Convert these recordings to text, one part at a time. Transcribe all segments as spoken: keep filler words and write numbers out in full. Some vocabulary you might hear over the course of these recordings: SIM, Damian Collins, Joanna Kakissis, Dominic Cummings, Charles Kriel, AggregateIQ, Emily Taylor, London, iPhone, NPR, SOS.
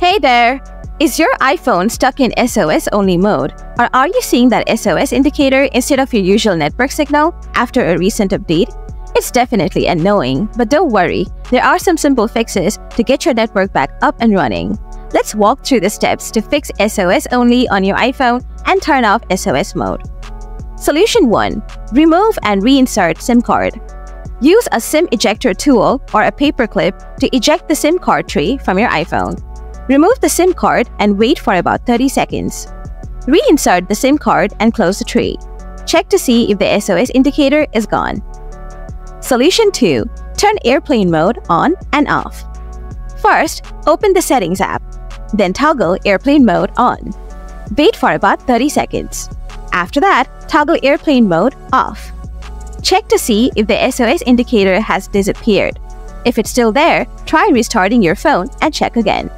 Hey there! Is your iPhone stuck in S O S only mode? Or are you seeing that S O S indicator instead of your usual network signal after a recent update? It's definitely annoying, but don't worry, there are some simple fixes to get your network back up and running. Let's walk through the steps to fix S O S only on your iPhone and turn off S O S mode. Solution one. Remove and reinsert SIM card. Use a SIM ejector tool or a paperclip to eject the SIM card tray from your iPhone. Remove the SIM card and wait for about thirty seconds. Reinsert the SIM card and close the tray. Check to see if the S O S indicator is gone. Solution two. Turn airplane mode on and off. First, open the Settings app. Then toggle airplane mode on. Wait for about thirty seconds. After that, toggle airplane mode off. Check to see if the S O S indicator has disappeared. If it's still there, try restarting your phone and check again.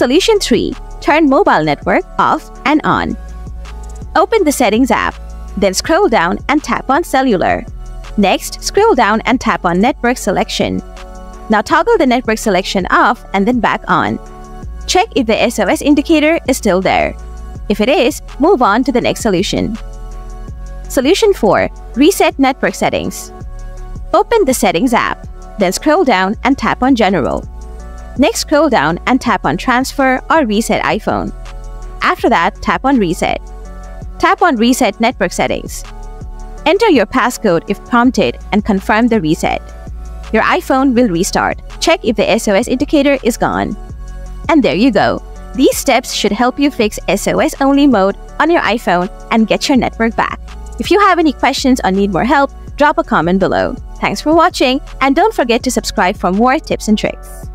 Solution three. Turn mobile network off and on. Open the Settings app, then scroll down and tap on Cellular. Next, scroll down and tap on Network Selection. Now toggle the network selection off and then back on. Check if the S O S indicator is still there. If it is, move on to the next solution. Solution four. Reset network settings. Open the Settings app, then scroll down and tap on General. Next, scroll down and tap on Transfer or Reset iPhone. After that, tap on Reset. Tap on Reset Network Settings. Enter your passcode if prompted and confirm the reset. Your iPhone will restart. Check if the S O S indicator is gone. And there you go. These steps should help you fix S O S only mode on your iPhone and get your network back. If you have any questions or need more help, drop a comment below. Thanks for watching and don't forget to subscribe for more tips and tricks.